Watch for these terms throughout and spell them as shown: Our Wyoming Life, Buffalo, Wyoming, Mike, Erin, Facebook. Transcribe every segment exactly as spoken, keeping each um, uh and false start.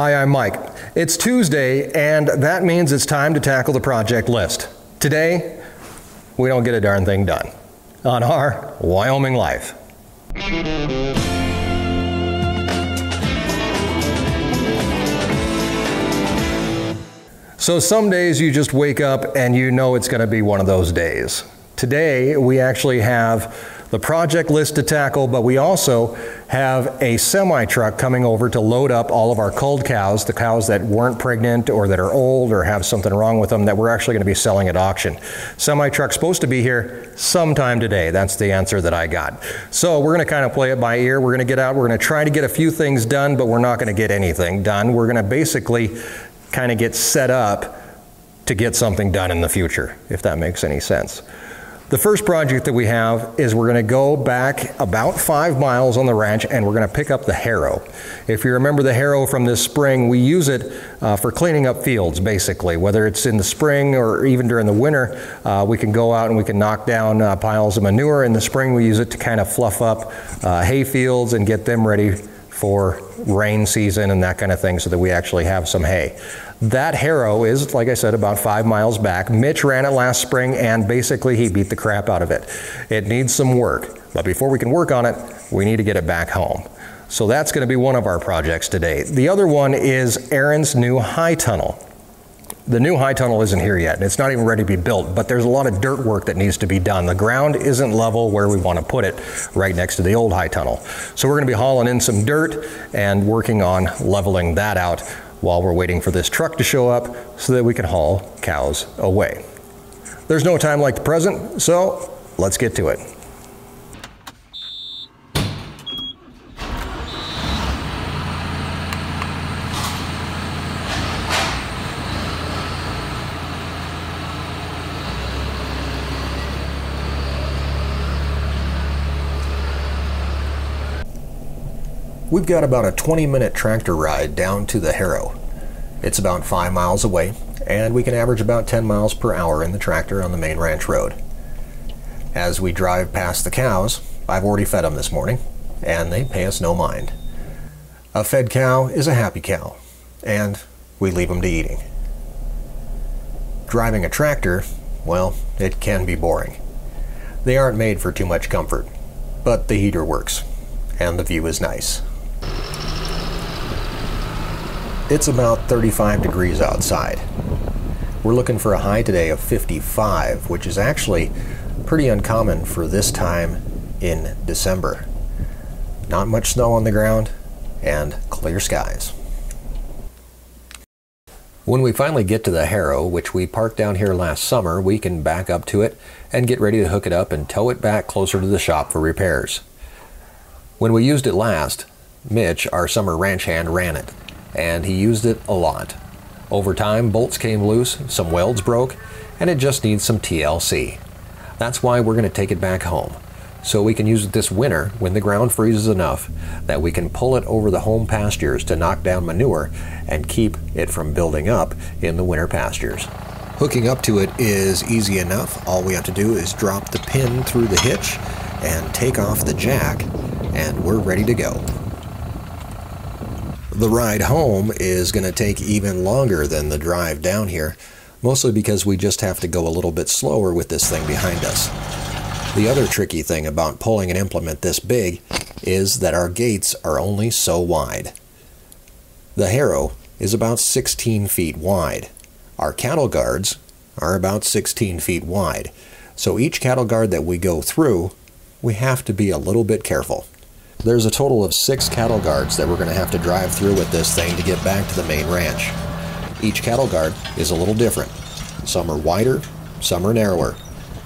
Hi, I'm Mike. It's Tuesday, and that means it's time to tackle the project list. Today, we don't get a darn thing done on Our Wyoming Life. So some days you just wake up and you know it's going to be one of those days. Today, we actually have the project list to tackle, but we also have a semi-truck coming over to load up all of our culled cows, the cows that weren't pregnant or that are old or have something wrong with them that we're actually going to be selling at auction. Semi-truck's supposed to be here sometime today. That's the answer that I got. So we're going to kind of play it by ear. We're going to get out. We're going to try to get a few things done, but we're not going to get anything done. We're going to basically kind of get set up to get something done in the future, if that makes any sense. The first project that we have is we're going to go back about five miles on the ranch and we're going to pick up the harrow. If you remember the harrow from this spring, we use it uh, for cleaning up fields basically. Whether it's in the spring or even during the winter, uh, we can go out and we can knock down uh, piles of manure. In the spring, we use it to kind of fluff up uh, hay fields and get them ready for rain season and that kind of thing so that we actually have some hay. That harrow is, like I said, about five miles back. Mitch ran it last spring and basically he beat the crap out of it. It needs some work, but before we can work on it, we need to get it back home. So that's going to be one of our projects today. The other one is Erin's new high tunnel. The new high tunnel isn't here yet. It's not even ready to be built, but there's a lot of dirt work that needs to be done. The ground isn't level where we want to put it, right next to the old high tunnel. So we're going to be hauling in some dirt and working on leveling that out while we're waiting for this truck to show up so that we can haul cows away. There's no time like the present, so let's get to it. We've got about a twenty minute tractor ride down to the harrow. It's about five miles away, and we can average about ten miles per hour in the tractor on the main ranch road. As we drive past the cows, I've already fed them this morning, and they pay us no mind. A fed cow is a happy cow, and we leave them to eating. Driving a tractor, well, it can be boring. They aren't made for too much comfort, but the heater works, and the view is nice. It's about thirty-five degrees outside. We're looking for a high today of fifty-five, which is actually pretty uncommon for this time in December. Not much snow on the ground and clear skies. When we finally get to the harrow, which we parked down here last summer, we can back up to it and get ready to hook it up and tow it back closer to the shop for repairs. When we used it last, Mitch, our summer ranch hand, ran it, and he used it a lot. Over time, bolts came loose, some welds broke, and it just needs some T L C. That's why we're going to take it back home, so we can use it this winter when the ground freezes enough that we can pull it over the home pastures to knock down manure and keep it from building up in the winter pastures. Hooking up to it is easy enough. All we have to do is drop the pin through the hitch and take off the jack, and we're ready to go. The ride home is going to take even longer than the drive down here, mostly because we just have to go a little bit slower with this thing behind us. The other tricky thing about pulling an implement this big is that our gates are only so wide. The harrow is about sixteen feet wide. Our cattle guards are about sixteen feet wide. So each cattle guard that we go through, we have to be a little bit careful. There's a total of six cattle guards that we're going to have to drive through with this thing to get back to the main ranch. Each cattle guard is a little different. Some are wider, some are narrower,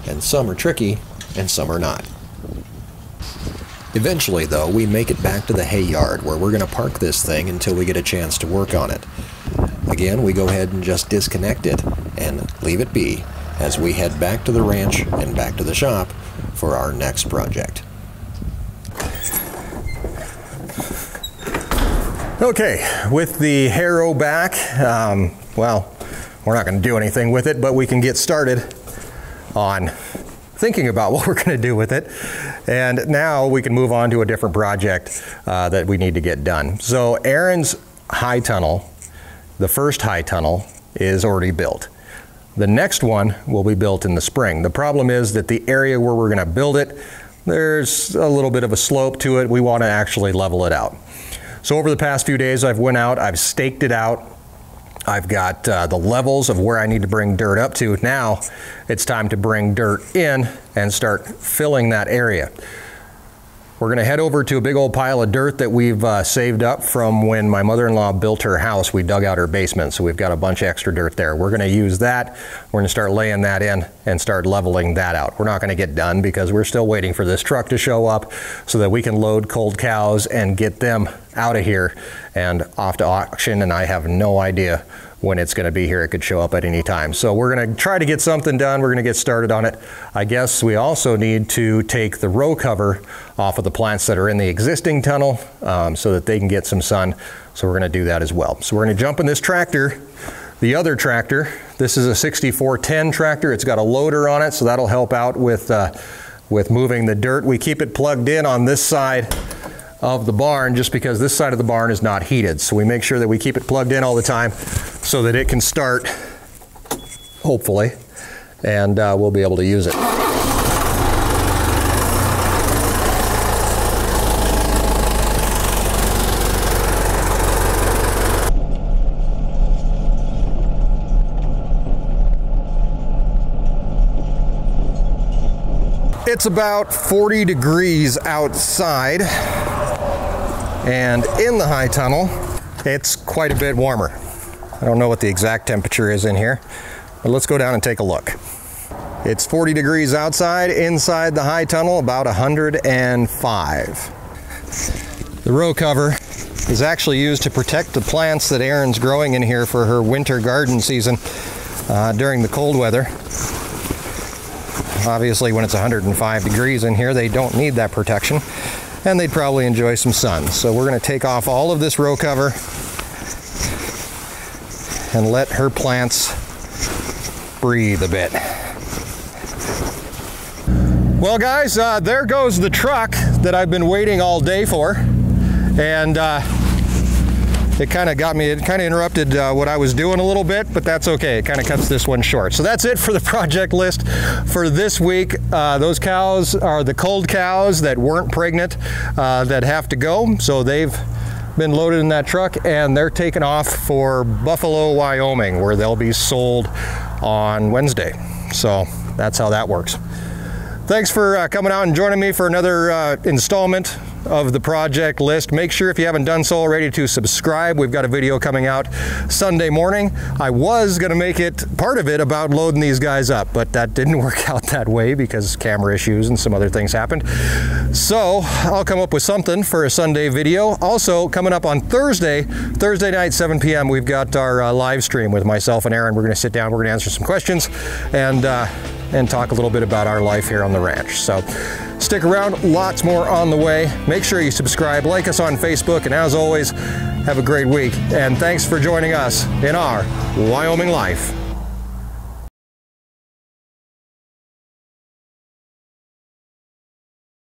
and some are tricky, and some are not. Eventually, though, we make it back to the hay yard where we're going to park this thing until we get a chance to work on it. Again, we go ahead and just disconnect it and leave it be as we head back to the ranch and back to the shop for our next project. Okay, with the harrow back, um, well, we're not going to do anything with it, but we can get started on thinking about what we're going to do with it. And now we can move on to a different project uh, that we need to get done. So Erin's high tunnel, the first high tunnel, is already built. The next one will be built in the spring. The problem is that the area where we're gonna build it, there's a little bit of a slope to it. We wanna actually level it out. So over the past few days, I've went out, I've staked it out. I've got uh, the levels of where I need to bring dirt up to. Now it's time to bring dirt in and start filling that area. We're gonna head over to a big old pile of dirt that we've uh, saved up from when my mother-in-law built her house. We dug out her basement, so we've got a bunch of extra dirt there. We're gonna use that. We're gonna start laying that in and start leveling that out. We're not gonna get done because we're still waiting for this truck to show up so that we can load cold cows and get them out of here and off to auction, and I have no idea when it's gonna be here. It could show up at any time. So we're gonna try to get something done. We're gonna get started on it. I guess we also need to take the row cover off of the plants that are in the existing tunnel um, so that they can get some sun. So we're gonna do that as well. So we're gonna jump in this tractor, the other tractor. This is a sixty-four ten tractor. It's got a loader on it, so that'll help out with, uh, with moving the dirt. We keep it plugged in on this side of the barn just because this side of the barn is not heated. So we make sure that we keep it plugged in all the time so that it can start, hopefully, and uh, we'll be able to use it. It's about forty degrees outside, and in the high tunnel, it's quite a bit warmer. I don't know what the exact temperature is in here, but let's go down and take a look. It's forty degrees outside, inside the high tunnel, about one hundred and five. The row cover is actually used to protect the plants that Erin's growing in here for her winter garden season uh, during the cold weather. Obviously, when it's one hundred and five degrees in here, they don't need that protection, and they'd probably enjoy some sun. So we're gonna take off all of this row cover and let her plants breathe a bit. Well guys, uh, there goes the truck that I've been waiting all day for. And uh, it kind of got me, it kind of interrupted uh, what I was doing a little bit, but that's okay. It kind of cuts this one short. So that's it for the project list for this week. Uh, those cows are the cold cows that weren't pregnant uh, that have to go. So they've been loaded in that truck and they're taken off for Buffalo, Wyoming, where they'll be sold on Wednesday. So that's how that works. Thanks for uh, coming out and joining me for another uh, installment of the project list. Make sure, if you haven't done so already, to subscribe. We've got a video coming out Sunday morning. I was gonna make it, part of it, about loading these guys up, but that didn't work out that way because camera issues and some other things happened. So I'll come up with something for a Sunday video. Also coming up on Thursday, Thursday night, seven p m, we've got our uh, live stream with myself and Erin. We're gonna sit down, we're gonna answer some questions and, uh, and talk a little bit about our life here on the ranch. So stick around, lots more on the way. Make sure you subscribe, like us on Facebook, and as always, have a great week. And thanks for joining us in Our Wyoming Life.